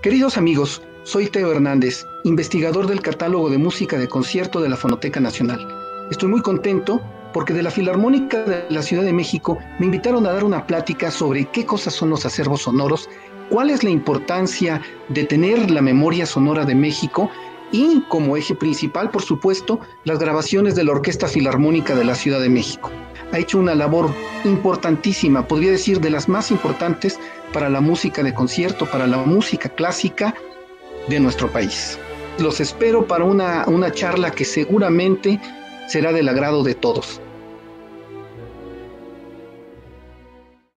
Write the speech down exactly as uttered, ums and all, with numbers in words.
Queridos amigos, soy Theo Hernández, investigador del catálogo de música de concierto de la Fonoteca Nacional. Estoy muy contento porque de la Filarmónica de la Ciudad de México me invitaron a dar una plática sobre qué cosas son los acervos sonoros, cuál es la importancia de tener la memoria sonora de México y, como eje principal, por supuesto, las grabaciones de la Orquesta Filarmónica de la Ciudad de México. Ha hecho una labor importantísima, podría decir de las más importantes para la música de concierto, para la música clásica de nuestro país. Los espero para una, una charla que seguramente será del agrado de todos.